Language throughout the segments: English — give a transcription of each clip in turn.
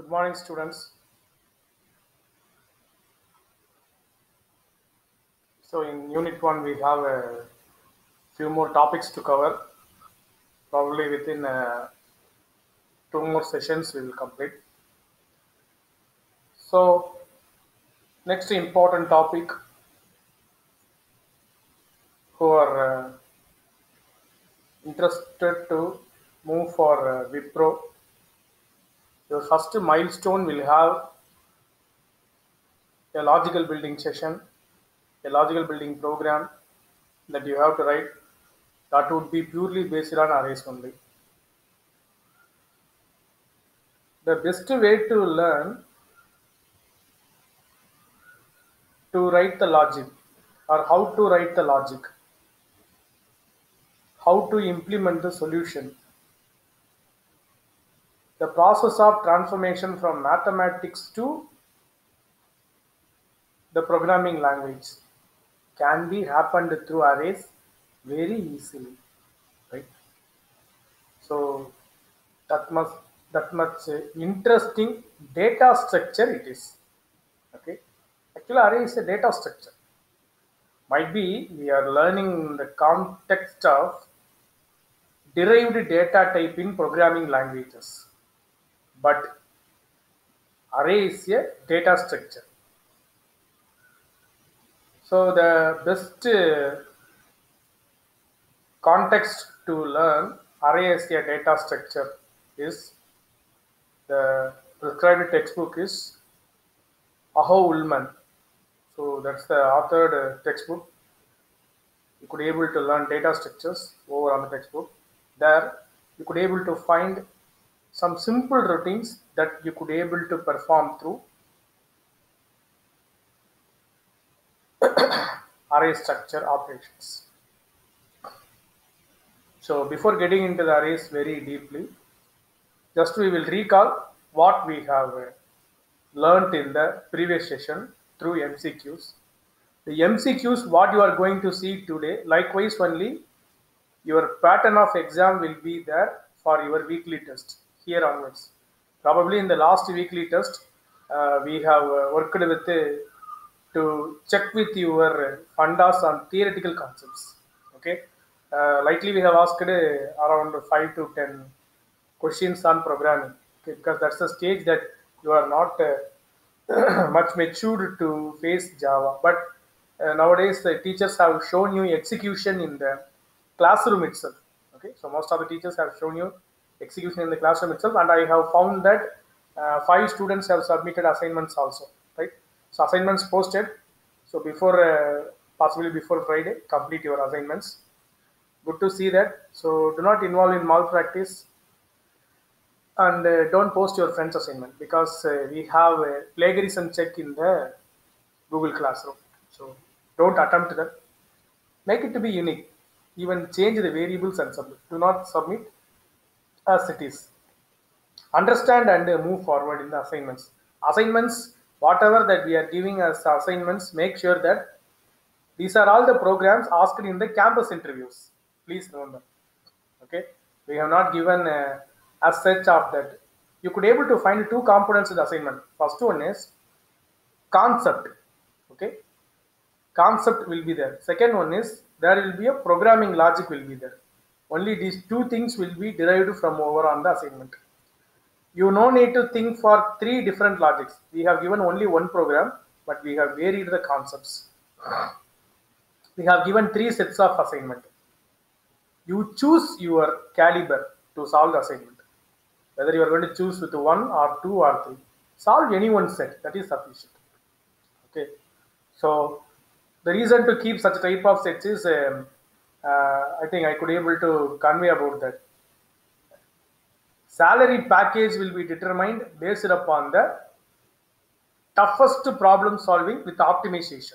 Good morning, students. So in Unit 1, we have a few more topics to cover. Probably within 2 more sessions, we will complete. So next important topic who are interested to move for Wipro. Your first milestone will have a logical building session, a logical building program that you have to write that would be purely based on arrays only. The best way to learn to write the logic or how to write the logic, how to implement the solution. The process of transformation from mathematics to the programming language can be happened through arrays very easily, right? So that much interesting data structure it is. Okay, actually array is a data structure. Might be we are learning in the context of derived data type in programming languages. But array is a data structure. So the best context to learn array as a data structure is the prescribed textbook is Aho Ullman. So that's the authored textbook. You could able to learn data structures over on the textbook. There you could able to find some simple routines that you could able to perform through array structure operations. So before getting into the arrays very deeply, just we will recall what we have learnt in the previous session through MCQs. The MCQs what you are going to see today, likewise only your pattern of exam will be there for your weekly test. Here onwards, probably in the last weekly test, we have worked with to check with your fundas on theoretical concepts. Okay, likely we have asked around 5 to 10 questions on programming. Okay, because that's a stage that you are not much matured to face Java. But nowadays the teachers have shown you execution in the classroom itself. Okay, so most of the teachers have shown you execution in the classroom itself, and I have found that 5 students have submitted assignments also, right? So assignments posted. So before possibly before Friday, complete your assignments. Good to see that. So do not involve in malpractice, and don't post your friend's assignment because we have a plagiarism check in the Google Classroom. So don't attempt that. Make it to be unique. Even change the variables and submit. Do not submit as it is. Understand and move forward in the assignments. Assignments, whatever that we are giving as assignments, make sure that these are all the programs asked in the campus interviews. Please remember. Okay, we have not given as such of that. You could able to find 2 components in the assignment. First one is concept. Okay, concept will be there. Second one is there will be a programming logic will be there. Only these 2 things will be derived from over on the assignment. You no need to think for 3 different logics. We have given only 1 program, but we have varied the concepts. We have given 3 sets of assignment. You choose your caliber to solve the assignment. Whether you are going to choose with 1 or 2 or 3. Solve any 1 set. That is sufficient. Okay. So the reason to keep such type of sets is I think I could able to convey about that. Salary package will be determined based upon the toughest problem solving with optimization.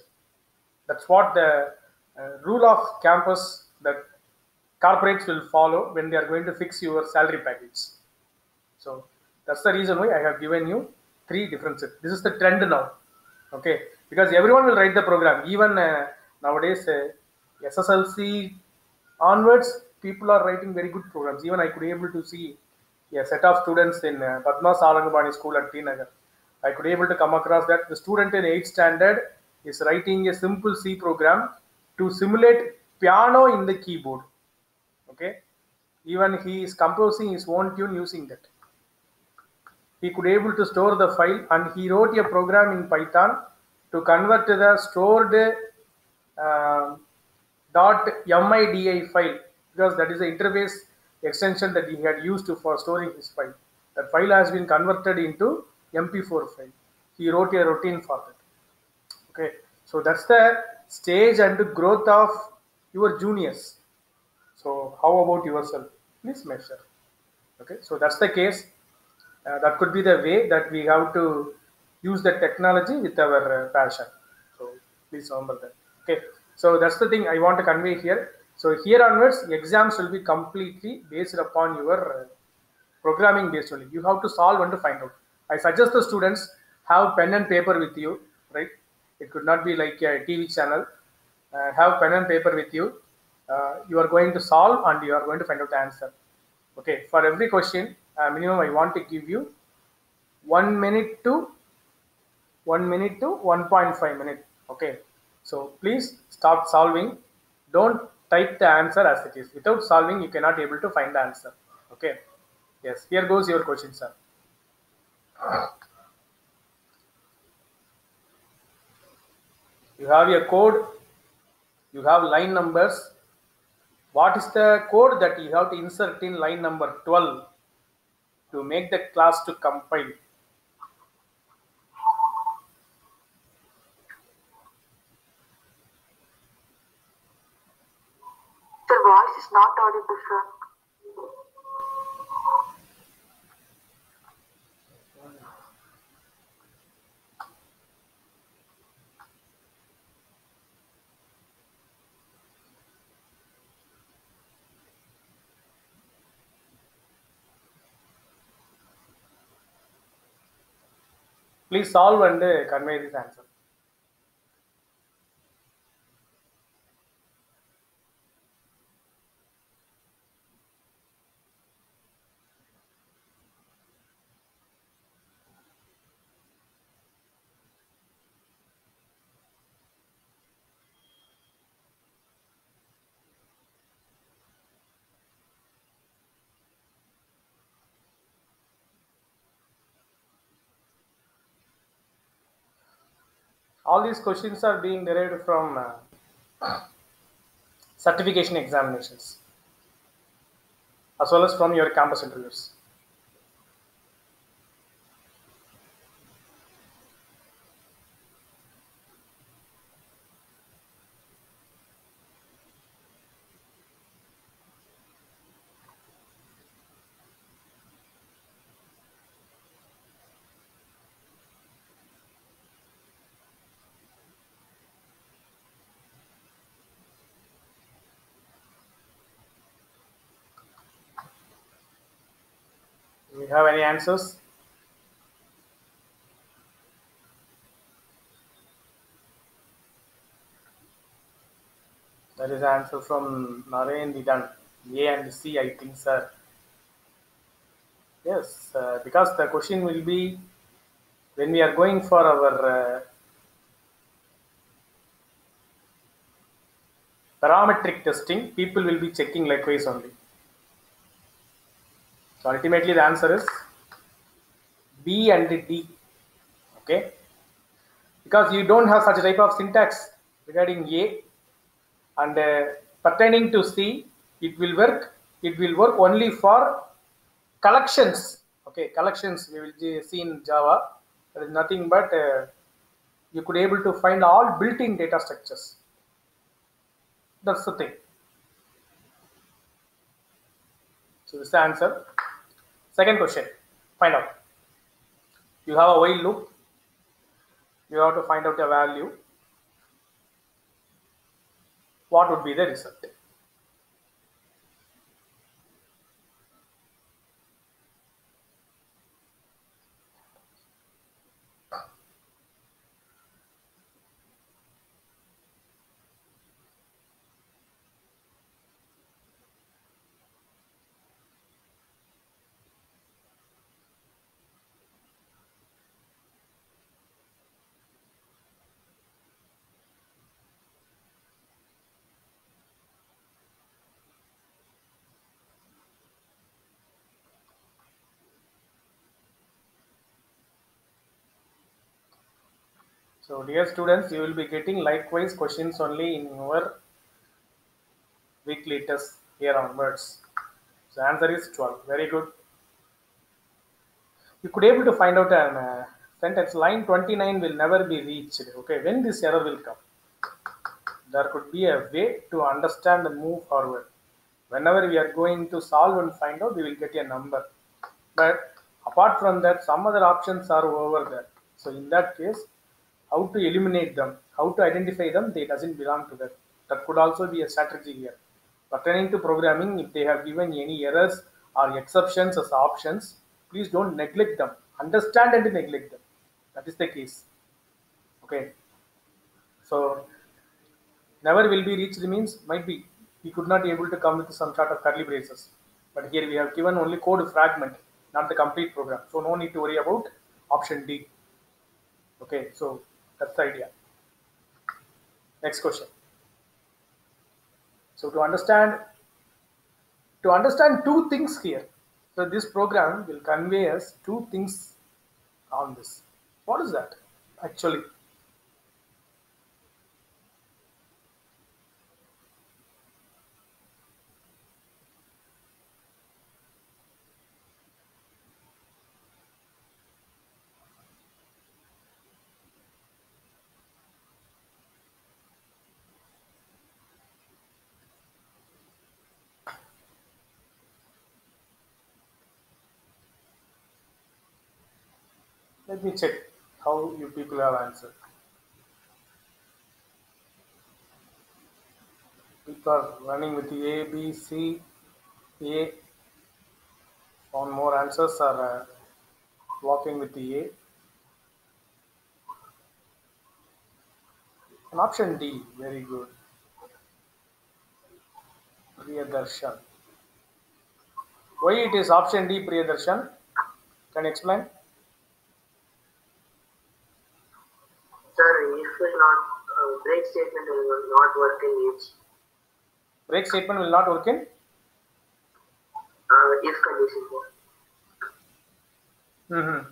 That's what the rule of campus that corporates will follow when they are going to fix your salary package. So that's the reason why I have given you 3 different sets. This is the trend now. Okay, because everyone will write the program. Even nowadays SSLC onwards people are writing very good programs. Even I could able to see a set of students in Padma Sarangapani school at Tirunagar. I could able to come across that the student in 8th standard is writing a simple C program to simulate piano in the keyboard. Okay, even he is composing his own tune using that. He could able to store the file and he wrote a program in Python to convert the stored .midi file, because that is the interface extension that he had used to for storing his file. That file has been converted into MP4 file. He wrote a routine for that. Okay, so that's the stage and the growth of your juniors. So how about yourself? Please measure. Okay, so that's the case. That could be the way that we have to use the technology with our passion. So please remember that. Okay, so that's the thing I want to convey here. So here onwards, exams will be completely based upon your programming based only. You have to solve and to find out. I suggest the students have pen and paper with you, right? It could not be like a TV channel. Have pen and paper with you. You are going to solve and you are going to find out the answer. Okay, for every question, minimum I want to give you 1 minute to 1.5 minutes. Okay, so please start solving. Don't type the answer as it is. Without solving, you cannot able to find the answer. Okay, yes. Here goes your question, sir. You have a code. You have line numbers. What is the code that you have to insert in line number 12 to make the class to compile? Sir, voice is not audible, sir. Please solve and convey this answer. All these questions are being derived from certification examinations as well as from your campus interviews. Do you have any answers? That is the answer from Narendra. A and C, I think, sir. Yes, because the question will be when we are going for our parametric testing, people will be checking likewise only. So ultimately the answer is B and D. Okay, because you don't have such a type of syntax regarding A, and pertaining to C, it will work. It will work only for collections. Okay, collections we will see in Java. There is nothing but you could able to find all built-in data structures. That's the thing. So this is the answer. Second question, find out. You have a while loop. You have to find out a value. What would be the result? So dear students, you will be getting likewise questions only in your weekly test here onwards. So answer is 12. Very good. You could able to find out an sentence line 29 will never be reached. Okay, when this error will come, there could be a way to understand and move forward. Whenever we are going to solve and find out, we will get a number. But apart from that, some other options are over there. So in that case, how to eliminate them, how to identify them, they doesn't belong to that. That could also be a strategy here. Pertaining to programming, if they have given any errors or exceptions as options, please don't neglect them. Understand and neglect them. That is the case. Okay. So never will be reached means might be we could not be able to come with some sort of curly braces. But here we have given only code fragment, not the complete program. So no need to worry about option D. Okay, so that's the idea. Next question. So to understand two things here. So this program will convey us two things on this. What is that actually? Let me check how you people have answered. People are running with the A, B, C, A. One more answers are walking with the A. And option D, very good. Priyadarshan. Why it is option D, Priyadarshan? Can you explain? Break statement will not work in each. Break statement will not work in? If condition. Mm-hmm.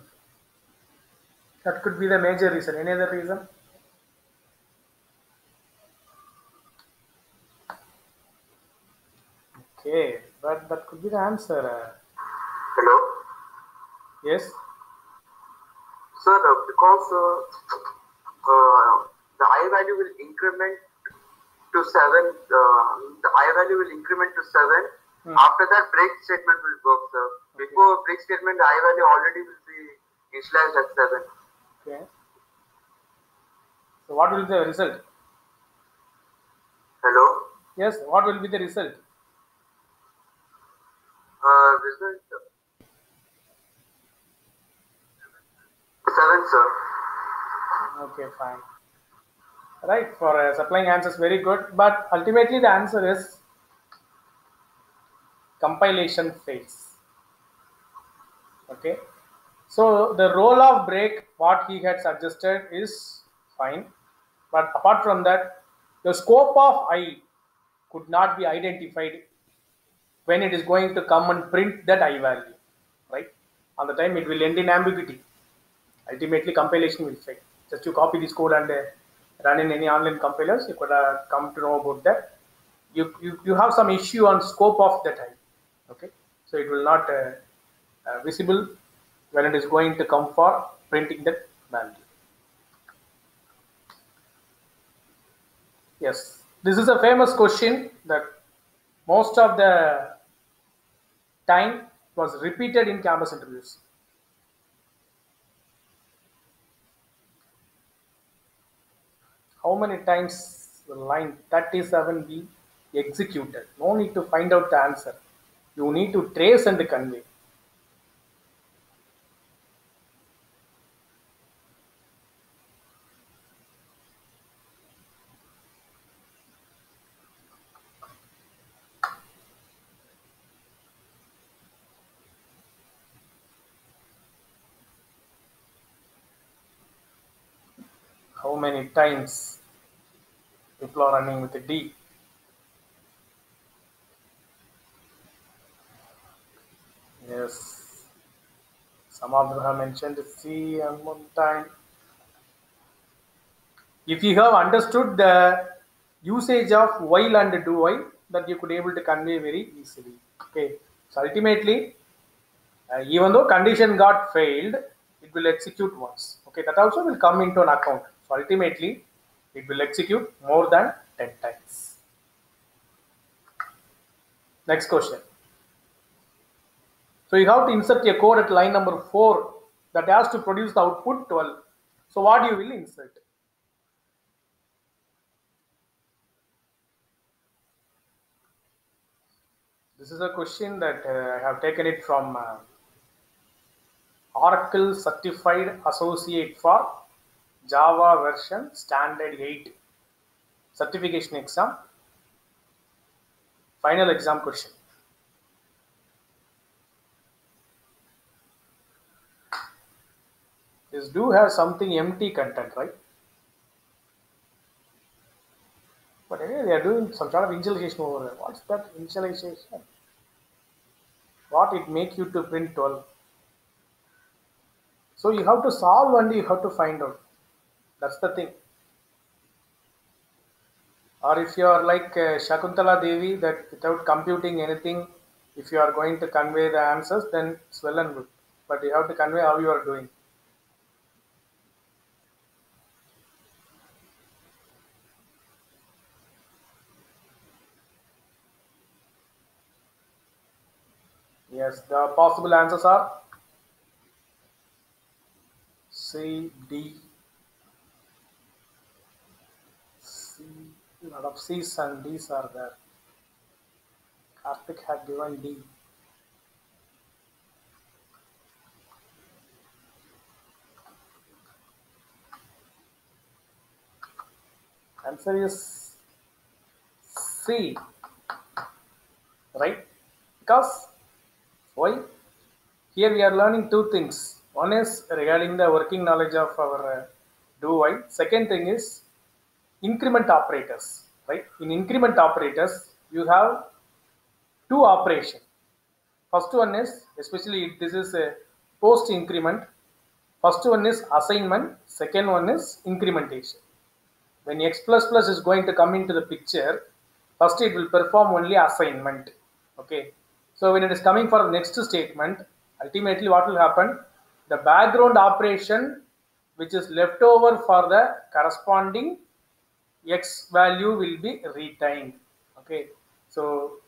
That could be the major reason. Any other reason? Okay, but that could be the answer. Hello? Yes? Sir, because the I value will increment to 7. The I value will increment to 7. Hmm. After that, break statement will work, sir. Okay. Before break statement, the I value already will be initialized at 7. Okay. So what will be the result? Hello? Yes, what will be the result? Result 7, sir. Okay, fine. Right, for supplying answers, very good. But ultimately, the answer is compilation fails. Okay. So the role of break, what he had suggested is fine. But apart from that, the scope of I could not be identified when it is going to come and print that I value. Right. On the time, it will end in ambiguity. Ultimately, compilation will fail. Just you copy this code and run in any online compilers, you could come to know about that. You have some issue on scope of the type. Okay, so it will not visible when it is going to come for printing that value. Yes, this is a famous question that most of the time was repeated in campus interviews. How many times the line 37 be executed? No need to find out the answer. You need to trace and convey. How many times people are running with a D? Yes. Some of them have mentioned C and one time. If you have understood the usage of while and do while, that you could able to convey very easily. Okay, so ultimately, even though condition got failed, it will execute once. Okay, that also will come into an account. So ultimately, it will execute more than 10 times. Next question. So you have to insert a code at line number 4 that has to produce the output 12. So what you will insert? This is a question that I have taken it from Oracle Certified Associate for Java version Standard 8 certification exam, final exam question. This do have something empty content, right? But anyway, they are doing some sort of initialization over there. What's that initialization? What it make you to print 12? So you have to solve and you have to find out. That's the thing. Or if you are like Shakuntala Devi, that without computing anything, if you are going to convey the answers, then it's well and good. But you have to convey how you are doing. Yes, the possible answers are C, D, C, a lot of C's and D's are there. Karthik had given D. Answer is C, right? Because why? Here we are learning two things. One is regarding the working knowledge of our do while. Second thing is increment operators, right? In increment operators, you have two operations. First one is, especially if this is a post increment, first one is assignment, second one is incrementation. When X++ is going to come into the picture, first it will perform only assignment, okay? So when it is coming for the next statement, ultimately what will happen? The background operation which is left over for the corresponding X value will be retained. Okay, so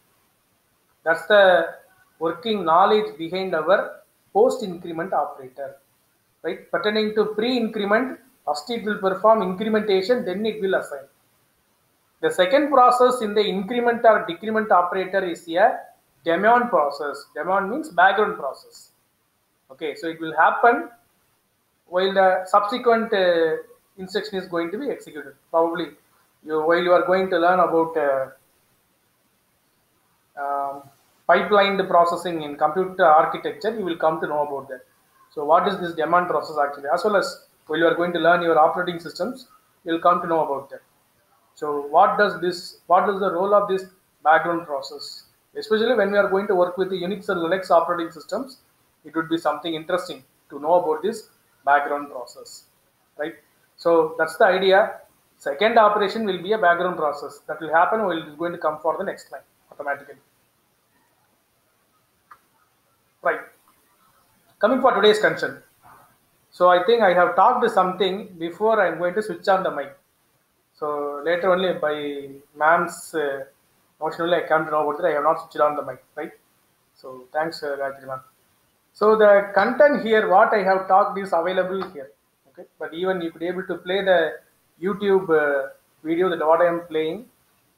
that's the working knowledge behind our post increment operator, right? Pertaining to pre increment, first it will perform incrementation, then it will assign. The second process in the increment or decrement operator is a daemon process. Daemon means background process. Okay, so it will happen while the subsequent instruction is going to be executed. Probably while you are going to learn about pipelined processing in computer architecture, you will come to know about that. So what is this daemon process actually? As well as while you are going to learn your operating systems, you will come to know about that. So what is the role of this background process? Especially when we are going to work with the Unix and Linux operating systems, it would be something interesting to know about this background process, right? So that's the idea. Second operation will be a background process that will happen while it is going to come for the next line automatically, right? Coming for today's concern. So I think I have talked something before. I am going to switch on the mic. So later only by ma'am's notionally, I can't know about that. I have not switched on the mic, right? So thanks, Rajeshri ma'am. So the content here, what I have talked is available here. Okay, but even you could be able to play the YouTube video that what I am playing,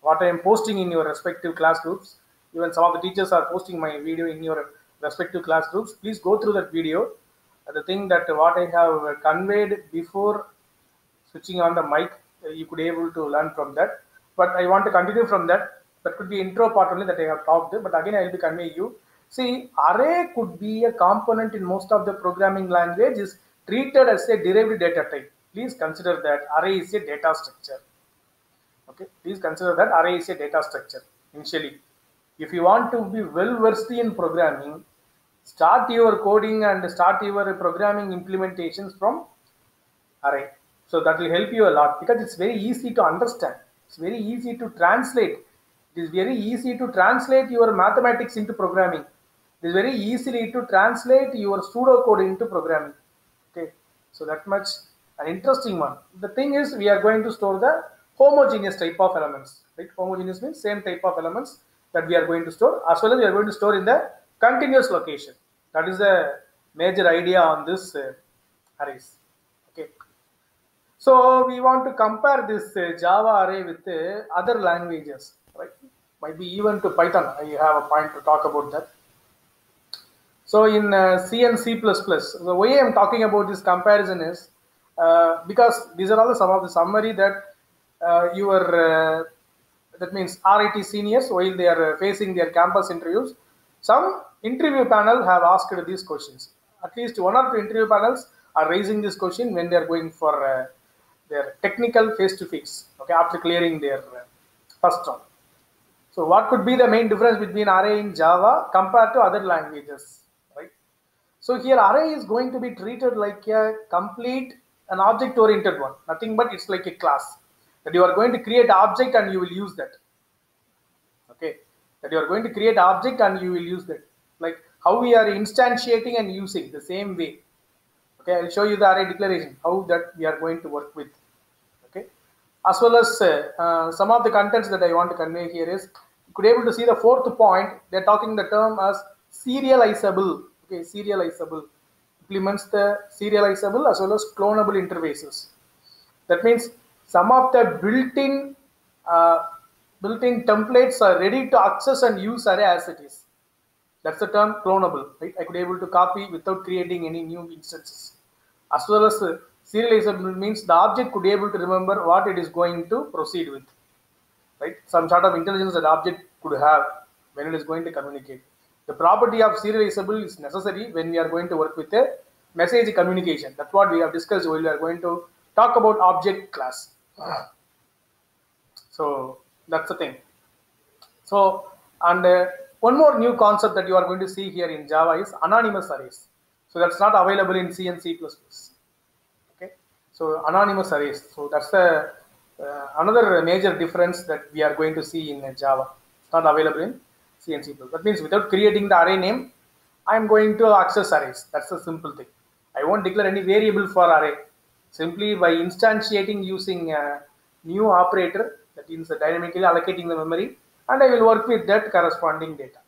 what I am posting in your respective class groups. Even some of the teachers are posting my video in your respective class groups. Please go through that video. The thing that what I have conveyed before switching on the mic, you could be able to learn from that. But I want to continue from that. That could be intro part only that I have talked, but again I will be conveying you. See, array could be a component in most of the programming language is treated as a derived data type. Please consider that array is a data structure. Okay, please consider that array is a data structure. Initially, if you want to be well versed in programming, start your coding and start your programming implementations from array. So that will help you a lot because it's very easy to understand. It's very easy to translate. It is very easy to translate your mathematics into programming. It is very easily to translate your pseudocode into programming. Okay, so that much an interesting one. The thing is, we are going to store the homogeneous type of elements. Right? Homogeneous means same type of elements that we are going to store, as well as we are going to store in the continuous location. That is the major idea on this arrays. Okay. So we want to compare this Java array with other languages, right? Maybe even to Python. I have a point to talk about that. So in C and C++, the way I am talking about this comparison is because these are all some of the summary that that means RIT seniors, while they are facing their campus interviews, some interview panel have asked these questions. At least one or two interview panels are raising this question when they are going for their technical face-to-face, okay, after clearing their first round. So what could be the main difference between array in Java compared to other languages, right? So here array is going to be treated like a complete, an object-oriented one, nothing but it's like a class. That you are going to create object and you will use that. Okay, that you are going to create object and you will use that. Like how we are instantiating and using the same way. Okay, I'll show you the array declaration, how that we are going to work with. Okay, as well as some of the contents that I want to convey here is, you could able to see the fourth point, they're talking the term as serializable. Okay, serializable implements the serializable as well as clonable interfaces. That means some of the built-in templates are ready to access and use array as it is. That's the term clonable, right? I could be able to copy without creating any new instances. As well as serializable means the object could be able to remember what it is going to proceed with, right? Some sort of intelligence that object could have when it is going to communicate. The property of serializable is necessary when we are going to work with a message communication. That's what we have discussed while we are going to talk about object class. So that's the thing. So and one more new concept that you are going to see here in Java is anonymous arrays. So that's not available in C and C++. Okay. So anonymous arrays. So that's the another major difference that we are going to see in Java. It's not available in C and C++. That means without creating the array name, I am going to access arrays. That's the simple thing. I won't declare any variable for array. Simply by instantiating using a new operator, that means dynamically allocating the memory, and I will work with that corresponding data.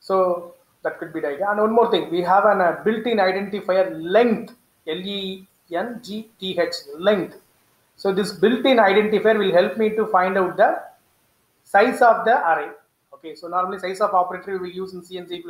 So that could be the idea. And one more thing, we have a built-in identifier length, L-E-N-G-T-H, length. So this built-in identifier will help me to find out the size of the array. Okay, so normally size of operator we will use in C and C++,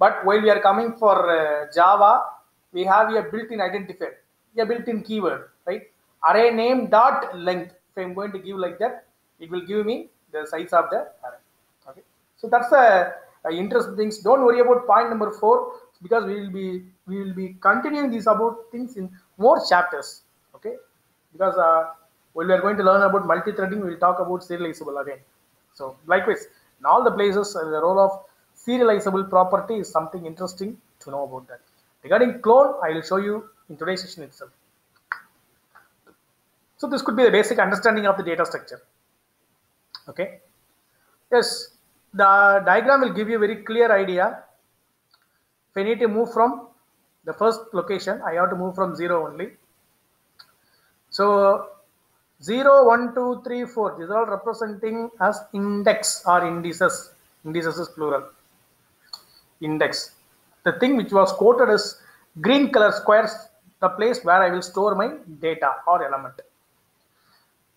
but while we are coming for Java, we have a built-in identifier, a built-in keyword, right? Array name dot length. If I'm going to give like that, it will give me the size of the array. Okay, so that's the interesting things. Don't worry about point number 4 because we will be continuing these about things in more chapters. Okay, because when we are going to learn about multi-threading, we will talk about serializable again. So likewise, in all the places, the role of serializable property is something interesting to know about that. Regarding clone, I will show you in today's session itself. So this could be the basic understanding of the data structure. Okay. Yes, the diagram will give you a very clear idea. If I need to move from the first location, I have to move from 0 only. So 0, 1, 2, 3, 4, these are all representing as index or indices. Indices is plural. Index. The thing which was quoted as green color squares, the place where I will store my data or element.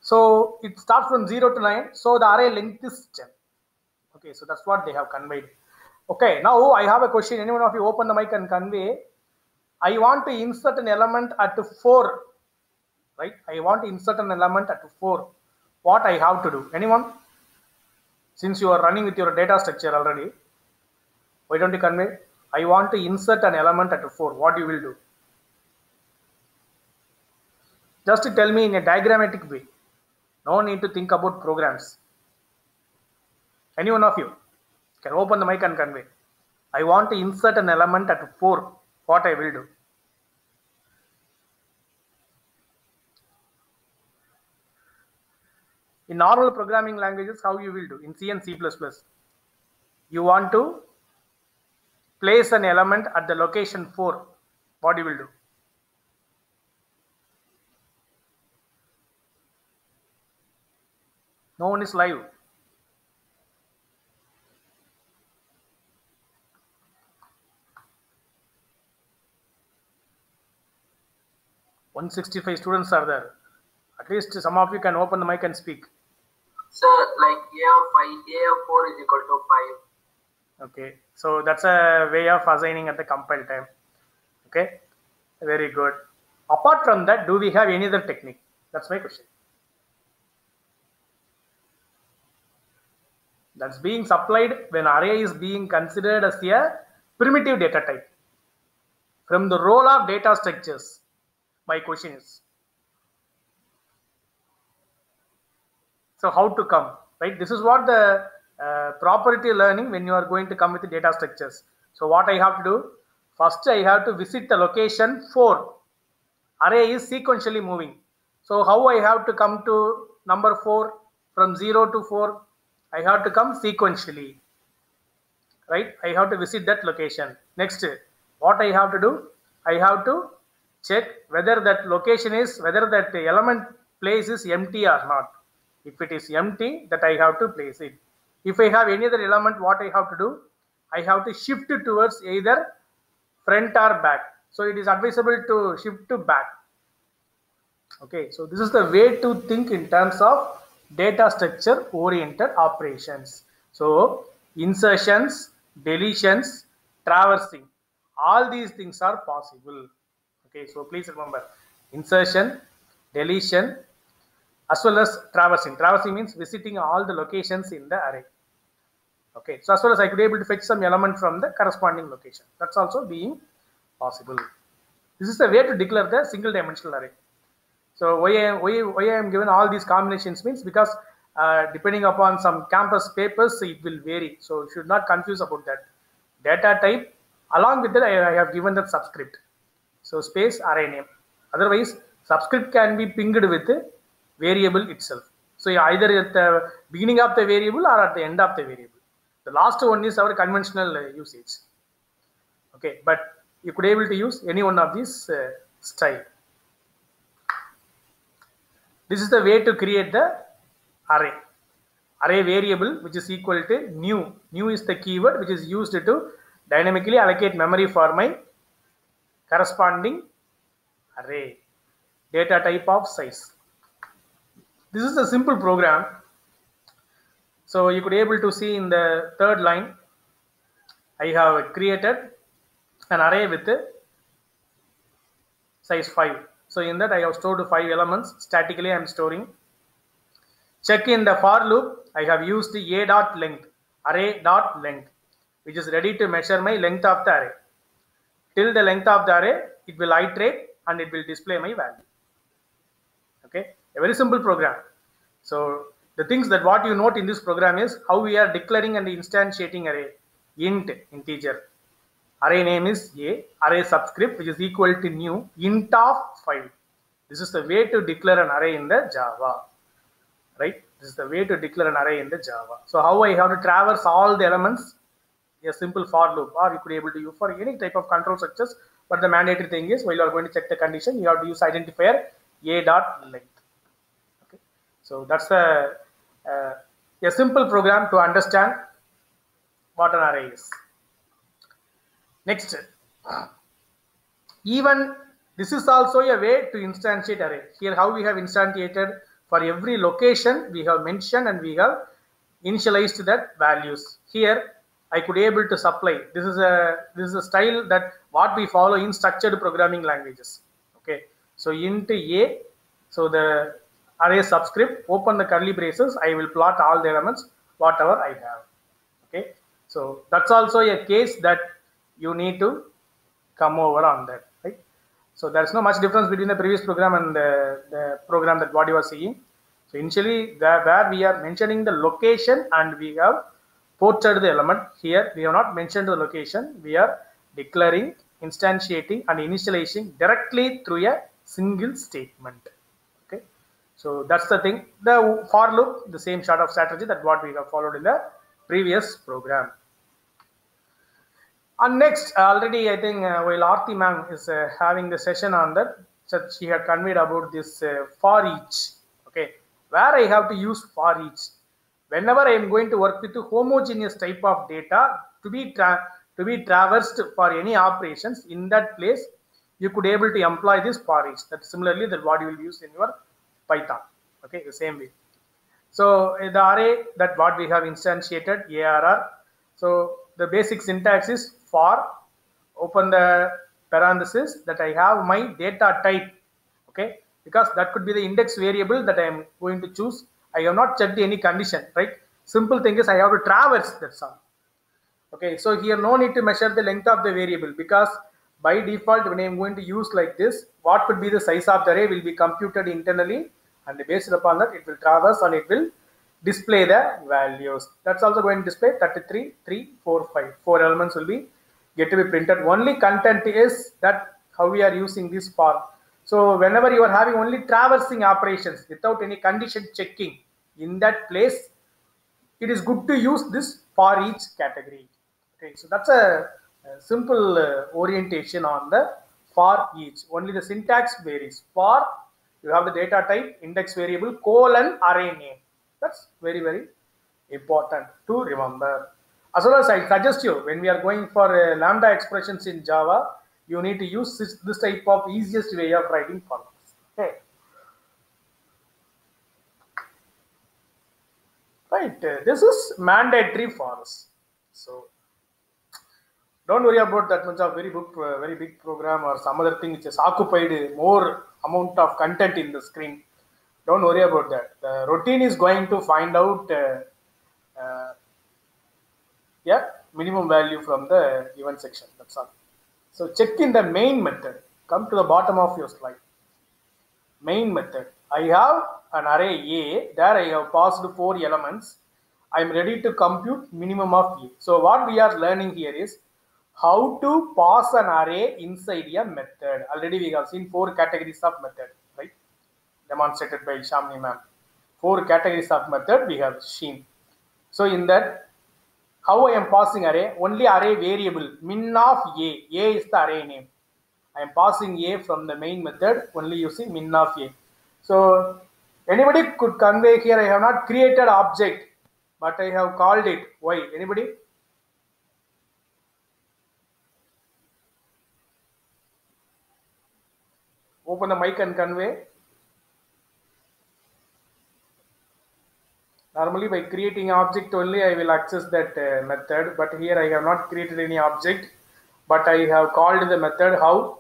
So it starts from 0 to 9. So the array length is 10. Okay, so that's what they have conveyed. Okay, now I have a question. Anyone of you open the mic and convey. I want to insert an element at 4. Right? I want to insert an element at 4. What I have to do? Anyone? Since you are running with your data structure already, why don't you convey? I want to insert an element at 4. What you will do? Just to tell me in a diagrammatic way. No need to think about programs. Any one of you can open the mic and convey. I want to insert an element at 4. What I will do? in normal programming languages, how you will do in C and C++. You want to place an element at the location 4. What you will do? No one is live. One 65 students are there. At least some of you can open the mic and speak. Sir, like A of 4 is equal to 5. Okay, so that's a way of assigning at the compile time. Okay, very good. Apart from that, do we have any other technique? That's my question. That's being supplied when array is being considered as a primitive data type. From the role of data structures, my question is. So how to come, right? This is what the property learning when you are going to come with the data structures. So what I have to do? First, I have to visit the location 4. Array is sequentially moving. So how I have to come to number 4 from 0 to 4? I have to come sequentially, right? I have to visit that location. Next, what I have to do? I have to check whether that location is, whether that element place is empty or not. If it is empty, that I have to place it. If I have any other element, what I have to do? I have to shift towards either front or back. So it is advisable to shift to back. Okay, so this is the way to think in terms of data structure oriented operations. So insertions, deletions, traversing, all these things are possible. Okay, so please remember insertion, deletion, as well as traversing. Traversing means visiting all the locations in the array. Okay, so as well as I could be able to fetch some element from the corresponding location. That's also being possible. This is the way to declare the single dimensional array. So why I am given all these combinations means because depending upon some campus papers, it will vary. So you should not confuse about that. Data type, along with that, I have given that subscript. So space array name. Otherwise, subscript can be pinged with variable itself. So either at the beginning of the variable or at the end of the variable. The last one is our conventional usage. Okay, but you could able to use any one of these style. This is the way to create the array. Array variable which is equal to new. New is the keyword which is used to dynamically allocate memory for my corresponding array. Data type of size. This is a simple program. So you could able to see in the third line, I have created an array with size 5. So in that I have stored 5 elements. Statically I am storing. Check in the for loop, I have used a dot length, array dot length, which is ready to measure my length of the array. Till the length of the array, it will iterate and it will display my value. Okay. A very simple program. So the things that what you note in this program is how we are declaring and instantiating array. Int, integer. Array name is A. Array subscript which is equal to new. Int of 5. This is the way to declare an array in the Java. Right? This is the way to declare an array in the Java. So how I have to traverse all the elements? A simple for loop, or you could be able to use for any type of control structures. But the mandatory thing is while you are going to check the condition, you have to use identifier A dot length. So that's a simple program to understand what an array is. Next, even this is also a way to instantiate array. Here how we have instantiated for every location we have mentioned and we have initialized that values. Here I could able to supply. This is a style that what we follow in structured programming languages. Okay, so int a, so the array subscript, open the curly braces, I will plot all the elements, whatever I have. Okay, so that's also a case that you need to come over on that, right? So there's no much difference between the previous program and the program that what you are seeing. So initially where we are mentioning the location and we have ported the element, here we have not mentioned the location, we are declaring, instantiating and initializing directly through a single statement. So that's the thing. The for loop, the same sort of strategy that what we have followed in the previous program. And next, already I think while Aarti ma'am is having the session on that, so she had conveyed about this for each. Okay, where I have to use for each. Whenever I am going to work with a homogeneous type of data to be traversed for any operations, in that place you could able to employ this for each. That similarly that what you will use in your Python. Okay, the same way. So the array that what we have instantiated, ARR. So the basic syntax is for, open the parenthesis, that I have my data type. Okay, because that could be the index variable that I am going to choose. I have not checked any condition, right? Simple thing is I have to traverse, that's all. Okay, so here no need to measure the length of the variable, because by default when I am going to use like this, what could be the size of the array will be computed internally, and based upon that it will traverse and it will display the values. That's also going to display 33, 3, 4, 5. 4 elements will be get to be printed. Only content is that how we are using this for. So whenever you are having only traversing operations without any condition checking, in that place it is good to use this for each category. Okay, so that's a simple orientation on the for each. Only the syntax varies. For, you have the data type, index variable, colon, array name. That's very, very important to remember. As well as I suggest you, when we are going for lambda expressions in Java, you need to use this type of easiest way of writing formulas. Okay, right? This is mandatory for us, so don't worry about that much of very big program or some other thing which is occupied more amount of content in the screen. Don't worry about that. The routine is going to find out minimum value from the given section. That's all. So check in the main method. Come to the bottom of your slide. Main method. I have an array A. There I have passed 4 elements. I am ready to compute minimum of A. So what we are learning here is how to pass an array inside a method. Already we have seen 4 categories of method, right? Demonstrated by Shami ma'am. 4 categories of method we have seen. So in that, how I am passing array? Only array variable min of A. A is the array name. I am passing A from the main method only using min of A. So anybody could convey here, I have not created object, but I have called it. Why? Anybody? Open the mic and convey. Normally by creating object only I will access that method, but here I have not created any object, but I have called the method. How?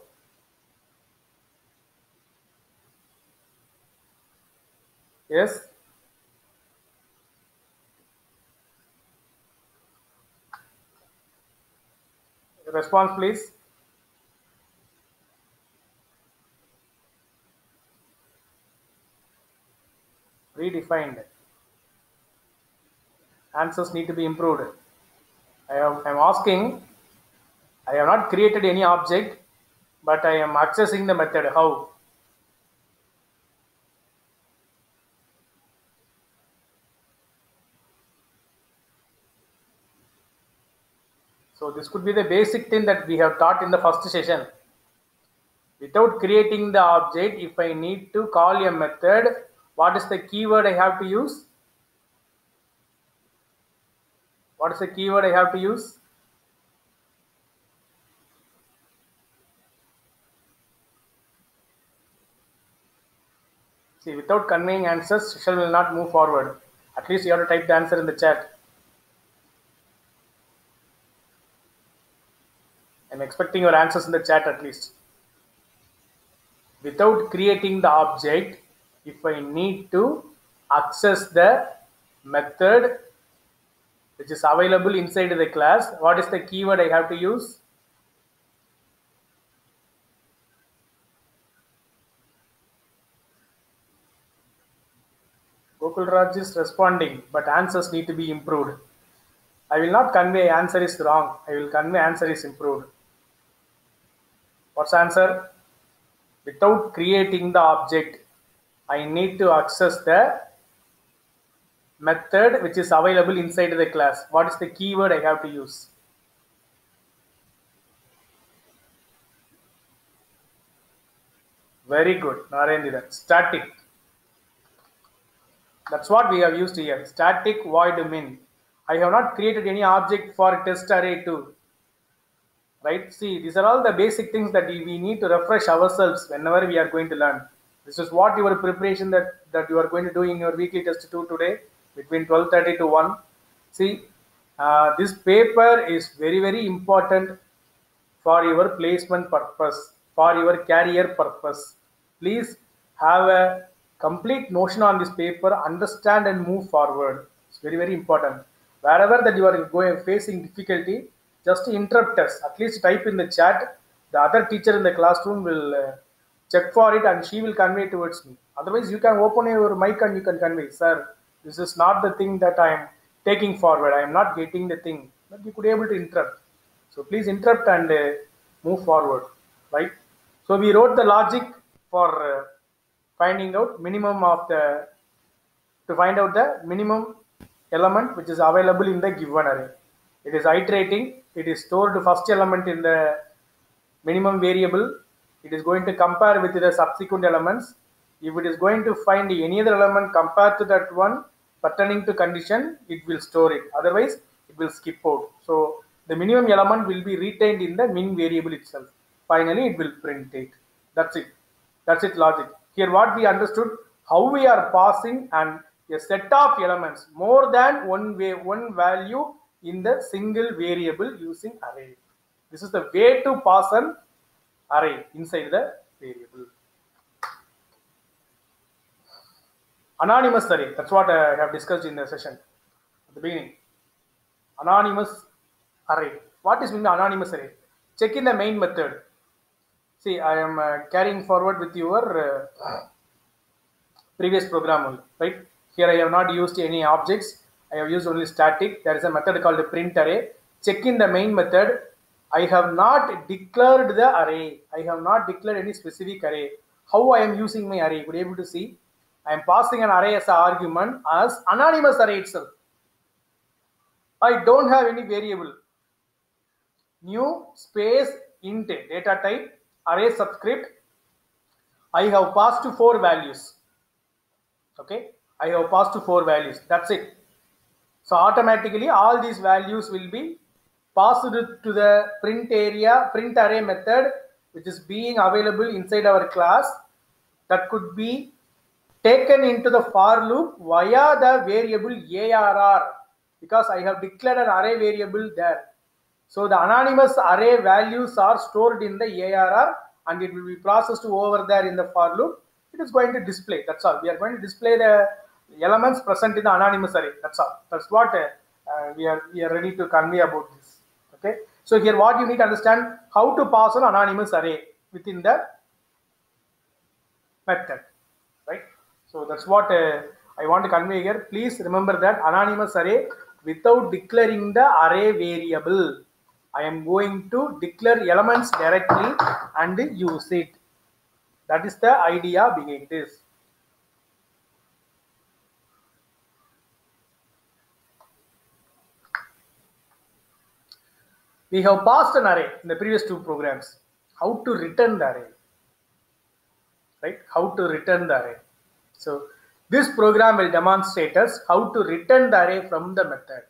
Yes, response please. Redefined. Answers need to be improved. I am asking, I have not created any object, but I am accessing the method. How? So this could be the basic thing that we have taught in the first session. Without creating the object, if I need to call a method, what is the keyword I have to use? What is the keyword I have to use? See, without conveying answers, session will not move forward. At least you have to type the answer in the chat. I'm expecting your answers in the chat at least. Without creating the object, if I need to access the method which is available inside the class, what is the keyword I have to use? Gokulraj is responding, but answers need to be improved. I will not convey answer is wrong. I will convey answer is improved. What's the answer? Without creating the object, I need to access the method which is available inside the class. What is the keyword I have to use? Very good, Narendra. Static. That's what we have used here. Static void min. I have not created any object for test array 2. Right? See, these are all the basic things that we need to refresh ourselves whenever we are going to learn. This is what your preparation that you are going to do in your weekly test 2 today between 12:30 to 1. See, this paper is very, very important for your placement purpose, for your career purpose. Please have a complete notion on this paper, understand and move forward. It's very, very important. Wherever that you are going facing difficulty, just interrupt us. At least type in the chat. The other teacher in the classroom will check for it and she will convey towards me. Otherwise, you can open your mic and you can convey, sir, this is not the thing that I am taking forward. I am not getting the thing. But you could be able to interrupt. So please interrupt and move forward. Right? So we wrote the logic for finding out minimum of the, to find out the minimum element which is available in the given array. It is iterating. It is stored first element in the minimum variable. It is going to compare with the subsequent elements. If it is going to find any other element compared to that one pertaining to condition, it will store it. Otherwise, it will skip out. So the minimum element will be retained in the min variable itself. Finally, it will print it. That's it. That's it logic. Here what we understood, how we are passing and a set of elements more than one value in the single variable using array. This is the way to pass an array inside the variable. Anonymous array, that's what I have discussed in the session at the beginning. Anonymous array. What is mean by anonymous array? Check in the main method. See, I am carrying forward with your previous program, right? Here I have not used any objects. I have used only static. There is a method called print array. Check in the main method. I have not declared the array. I have not declared any specific array. How I am using my array? You are able to see. I am passing an array as an argument as anonymous array itself. I don't have any variable. New space int data type array subscript. I have passed to 4 values. Okay. I have passed to 4 values. That's it. So automatically all these values will be passed to the print array method, which is being available inside our class, that could be taken into the for loop via the variable ARR, because I have declared an array variable there. So the anonymous array values are stored in the ARR and it will be processed over there in the for loop. It is going to display. That's all. We are going to display the elements present in the anonymous array. That's all. That's what we are ready to convey about this. Okay. So here what you need to understand, how to pass an anonymous array within the method. Right. So that's what I want to convey here. Please remember that anonymous array without declaring the array variable. I am going to declare elements directly and use it. That is the idea behind this. We have passed an array in the previous 2 programs. How to return the array, right? How to return the array. So this program will demonstrate us how to return the array from the method.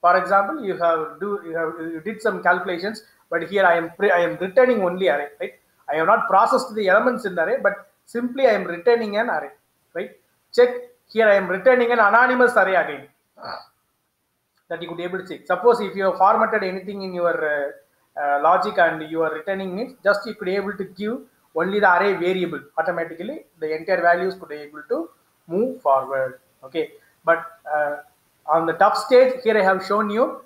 For example, you did some calculations, but here I am returning only array, right? I have not processed the elements in the array, but simply I am returning an array, right? Check here I am returning an anonymous array again. That you could be able to check. Suppose if you have formatted anything in your logic and you are returning it, just you could be able to give only the array variable. Automatically, the entire values could be able to move forward. Okay, but on the top stage here, I have shown you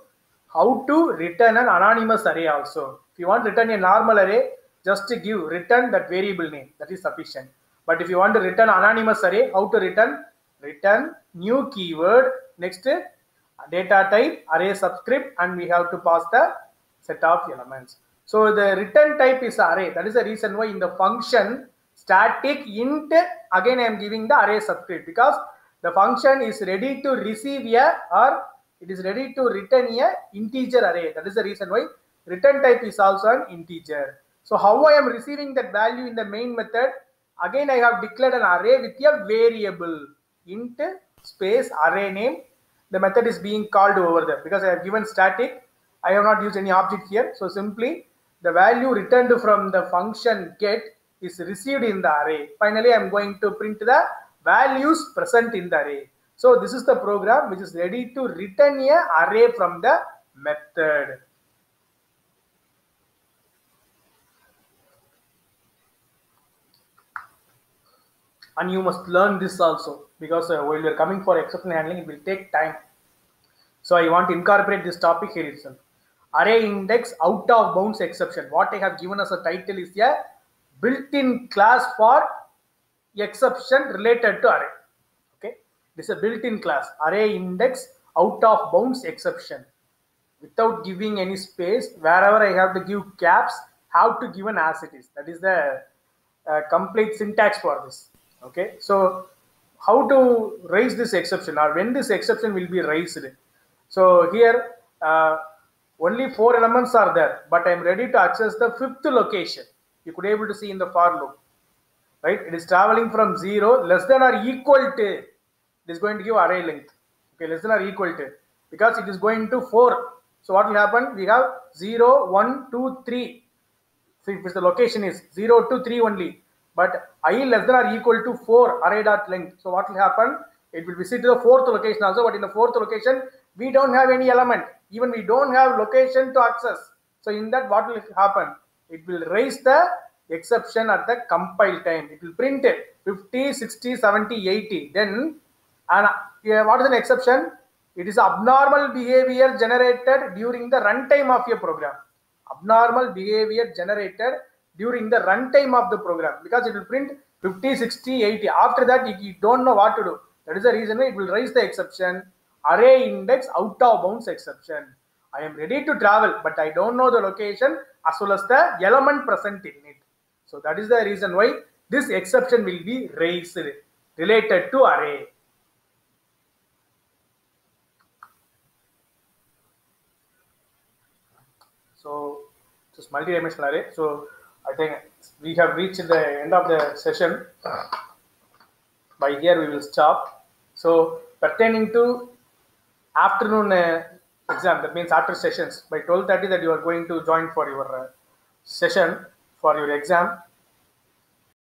how to return an anonymous array also. If you want to return a normal array, just to give return that variable name. That is sufficient. But if you want to return anonymous array, how to return? Return new keyword next. Data type array subscript, and we have to pass the set of elements. So the return type is array. That is the reason why in the function static int, again I am giving the array subscript because the function is ready to receive a or it is ready to return a integer array. That is the reason why return type is also an integer. So how I am receiving that value in the main method? Again I have declared an array with a variable int space array name. The method is being called over there because I have given static. I have not used any object here. So simply the value returned from the function get is received in the array. Finally, I am going to print the values present in the array. So this is the program which is ready to return a array from the method. And you must learn this also because while you are coming for exception handling, it will take time. So I want to incorporate this topic here itself. Array index out of bounds exception. What I have given as a title is a built-in class for exception related to array. Okay, this is a built-in class. Array index out of bounds exception. Without giving any space, wherever I have to give caps, have to give an as it is. That is the complete syntax for this. Okay, so how to raise this exception or when this exception will be raised? So here only 4 elements are there, but I am ready to access the 5th location. You could able to see in the for loop, right? It is traveling from 0 less than or equal to. It is going to give array length. Okay, less than or equal to because it is going to 4. So what will happen? We have 0, 1, 2, 3. So if the location is 0 to 3 only, but I less than or equal to 4 array dot length. So what will happen? It will visit to the 4th location also, but in the 4th location we don't have any element. Even we don't have location to access. So in that, what will happen? It will raise the exception at the compile time. It will print it 50, 60, 70, 80. Then, and what is an exception? It is abnormal behavior generated during the runtime of your program. Abnormal behavior generated during the runtime of the program, because it will print 50, 60, 80. After that, you don't know what to do. That is the reason why it will raise the exception. Array index out of bounds exception. I am ready to travel, but I don't know the location as well as the element present in it. So that is the reason why this exception will be raised related to array. So just multi-dimensional array. So I think we have reached the end of the session. By here we will stop. So pertaining to afternoon exam, that means after sessions, by 12:30 that you are going to join for your session for your exam.